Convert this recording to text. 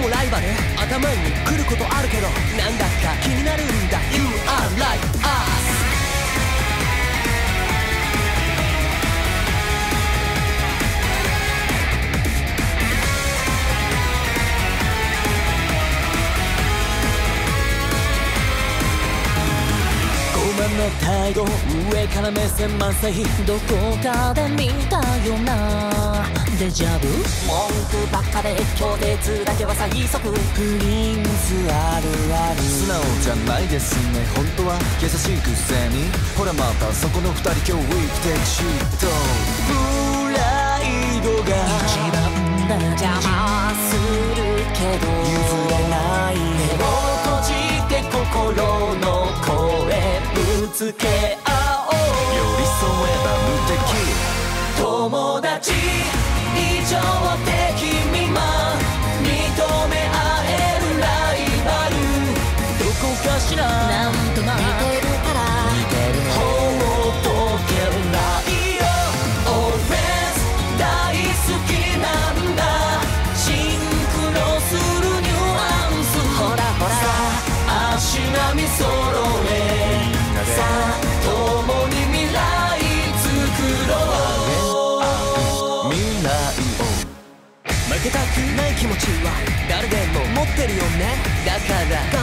もライバル頭に来ることあるけど、なんだか気になるんだ。 You are like us。 態度上から目線満載、どこかで見たよなデジャブ、文句ばっかで強烈だけは最速、プリンスあるある、素直じゃないですね本当は、優しいくせにほらまたそこの二人今日ウィークテイクシート、プライドが一番だ邪魔するけど譲れない、目を閉じて心の声ぶつけ合おう、寄り添えば無敵、友達以上的未満、認め合えるライバル、どこかしらなんとなく似てるから、ほっとけないよ俺大好きなんだ、シンクロするニュアンス、ほらほらさ足並み揃え、 さあ共に未来作ろう、未来を負けたくない気持ちは誰でも持ってるよね、だから